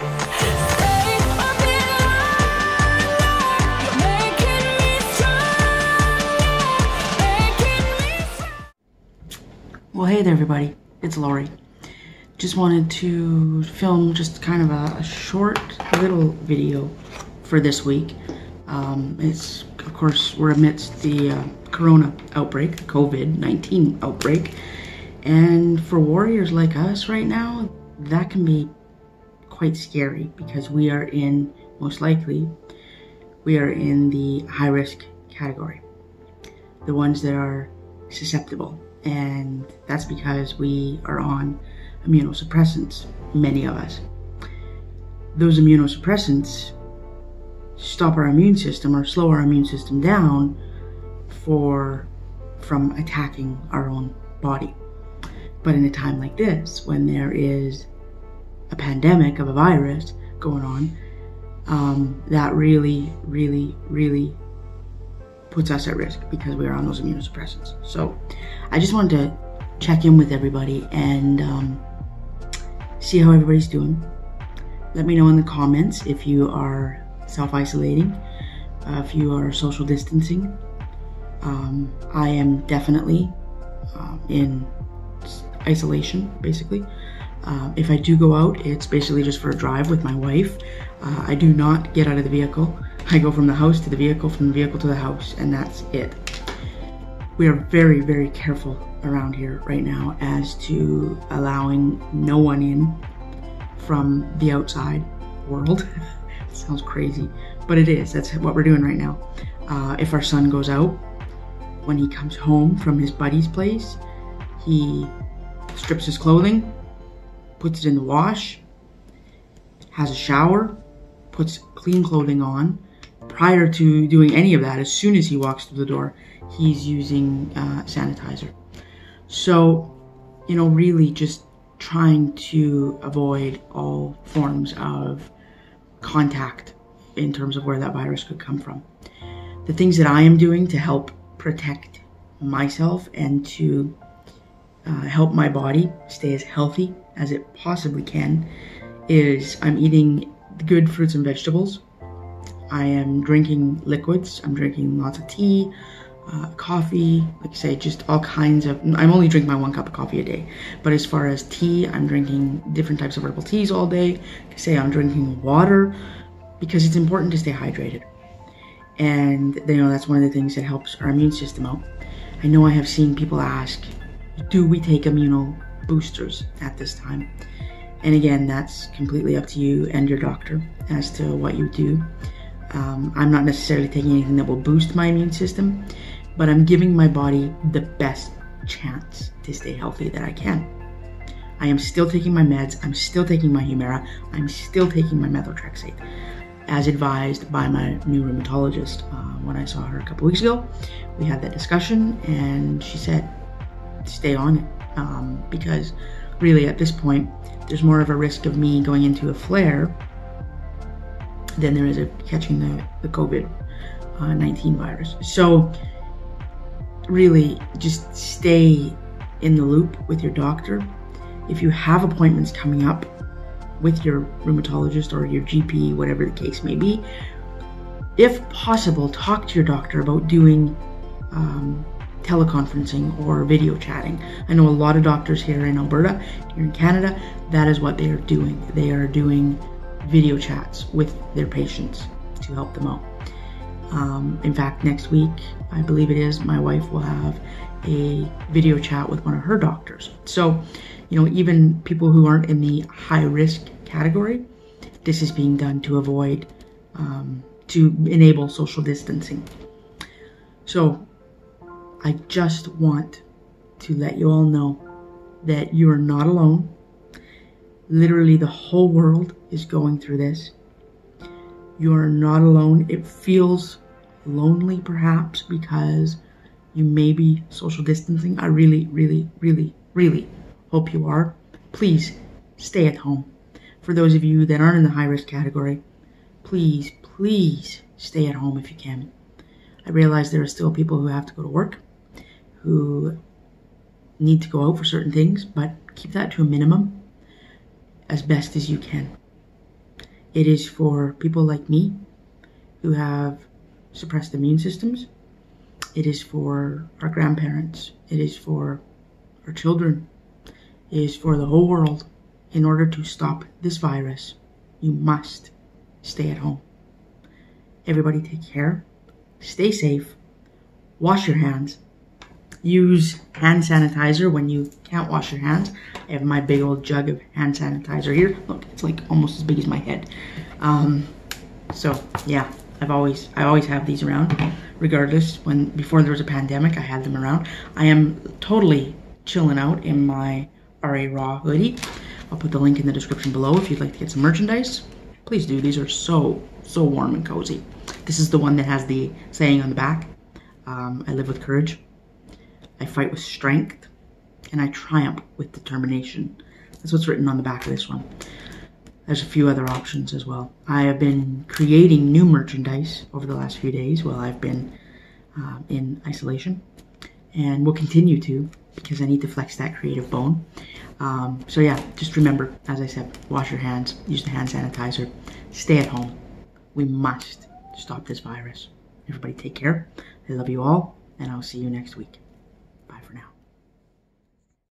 Well, hey there everybody, it's Lori. Just wanted to film just kind of a short little video for this week. It's, of course, we're amidst the corona outbreak, COVID-19 outbreak. And for warriors like us right now, that can be quite scary because we are in, most likely, we are in the high-risk category. The ones that are susceptible. And that's because we are on immunosuppressants, many of us. Those immunosuppressants stop our immune system or slow our immune system down from attacking our own body. But in a time like this, when there is a pandemic of a virus going on, that really, really, really puts us at risk because we are on those immunosuppressants. So I just wanted to check in with everybody and see how everybody's doing. Let me know in the comments if you are self-isolating, if you are social distancing. I am definitely in isolation, basically. If I do go out, it's basically just for a drive with my wife. I do not get out of the vehicle. I go from the house to the vehicle, from the vehicle to the house, and that's it. We are very, very careful around here right now as to allowing no one in from the outside world. Sounds crazy, but it is. That's what we're doing right now. If our son goes out, when he comes home from his buddy's place, he strips his clothing, puts it in the wash, has a shower, puts clean clothing on. Prior to doing any of that, as soon as he walks through the door, he's using sanitizer. So, you know, really just trying to avoid all forms of contact in terms of where that virus could come from. The things that I am doing to help protect myself and to help my body stay as healthy as it possibly can is I'm eating good fruits and vegetables. I am drinking liquids. I'm drinking lots of tea, coffee, like I say, just all kinds of, I'm only drinking my 1 cup of coffee a day, but as far as tea, I'm drinking different types of herbal teas all day. Like I say, I'm drinking water because it's important to stay hydrated. And you know, that's one of the things that helps our immune system out. I know I have seen people ask, do we take immuno boosters at this time? And again, that's completely up to you and your doctor as to what you do. I'm not necessarily taking anything that will boost my immune system, but I'm giving my body the best chance to stay healthy that I can. I am still taking my meds. I'm still taking my Humira. I'm still taking my methotrexate as advised by my new rheumatologist. When I saw her a couple weeks ago, we had that discussion and she said, stay on it because really at this point, there's more of a risk of me going into a flare than there is of catching the COVID-19 virus. So really just stay in the loop with your doctor. If you have appointments coming up with your rheumatologist or your GP, whatever the case may be, if possible, talk to your doctor about doing teleconferencing or video chatting. I know a lot of doctors here in Alberta, here in Canada, that is what they are doing. They are doing video chats with their patients to help them out. In fact, next week, I believe it is, my wife will have a video chat with one of her doctors. So, you know, even people who aren't in the high risk category, this is being done to avoid, to enable social distancing. So, I just want to let you all know that you are not alone. Literally the whole world is going through this. You are not alone. It feels lonely perhaps because you may be social distancing. I really, really, really, really hope you are. Please stay at home. For those of you that aren't in the high risk category, please, please stay at home if you can. I realize there are still people who have to go to work, who need to go out for certain things, but keep that to a minimum as best as you can. It is for people like me who have suppressed immune systems. It is for our grandparents. It is for our children. It is for the whole world. In order to stop this virus, you must stay at home. Everybody take care. Stay safe. Wash your hands. Use hand sanitizer when you can't wash your hands. I have my big old jug of hand sanitizer here. Look, it's like almost as big as my head. So yeah, I always have these around. Regardless, before there was a pandemic, I had them around. I am totally chilling out in my RA Raw hoodie. I'll put the link in the description below if you'd like to get some merchandise. Please do. These are so warm and cozy. This is the one that has the saying on the back. I live with courage. I fight with strength, and I triumph with determination. That's what's written on the back of this one. There's a few other options as well. I have been creating new merchandise over the last few days while I've been in isolation, and will continue to because I need to flex that creative bone. So yeah, just remember, as I said, wash your hands, use the hand sanitizer, stay at home. We must stop this virus. Everybody take care. I love you all, and I'll see you next week.